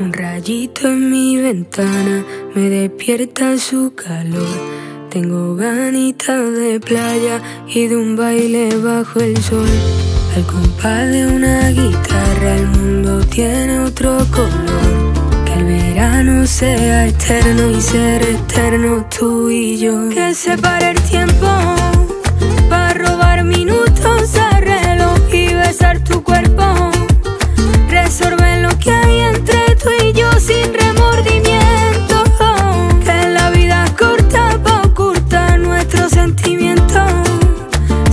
Un rayito en mi ventana me despierta su calor. Tengo ganitas de playa y de un baile bajo el sol. Al compás de una guitarra el mundo tiene otro color. Que el verano sea eterno y ser eternos tú y yo. Que se pare el tiempo para robar minutos al reloj y besar tu cuerpo. Resolver lo que hay entre tú y yo sin remordimiento. Que la vida es corta para ocultar nuestros sentimientos.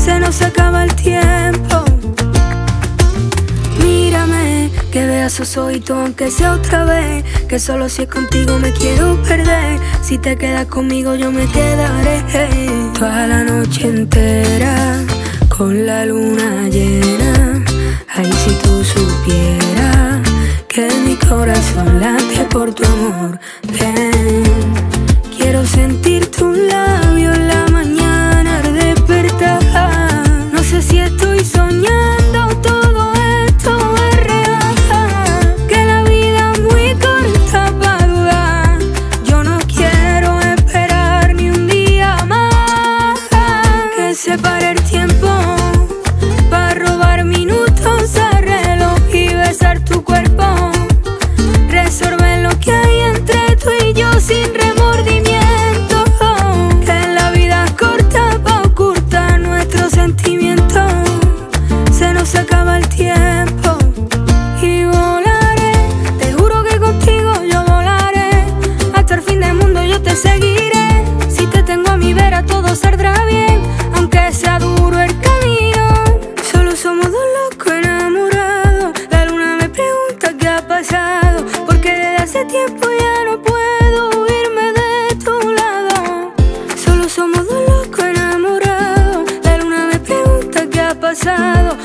Se nos acaba el tiempo. Mírame, que vea sus ojitos aunque sea otra vez. Que solo si es contigo me quiero perder. Si te quedas conmigo yo me quedaré toda la noche entera con la luna llena. Ay, si tú supieras que mi corazón late por tu amor. Ven, quiero sentir tus labios la mañana al despertar. No sé si estoy soñando, todo esto es real. Que la vida es muy corta para dudar. Yo no quiero esperar ni un día más. Que se pare el tiempo para robar minutos. Tu cuerpo, resolver lo que hay entre tú y yo sin remordimiento. Que la vida es corta para ocultar nuestros sentimientos. Se nos acaba el tiempo y volaré. Te juro que contigo yo volaré. Hasta el fin del mundo yo te seguiré. Si te tengo a mi vera todo saldrá bien. Aunque sea duro el camino, solo somos dos locos enamorados. Porque desde hace tiempo ya no puedo irme de tu lado. Solo somos dos locos enamorados. La luna me pregunta qué ha pasado.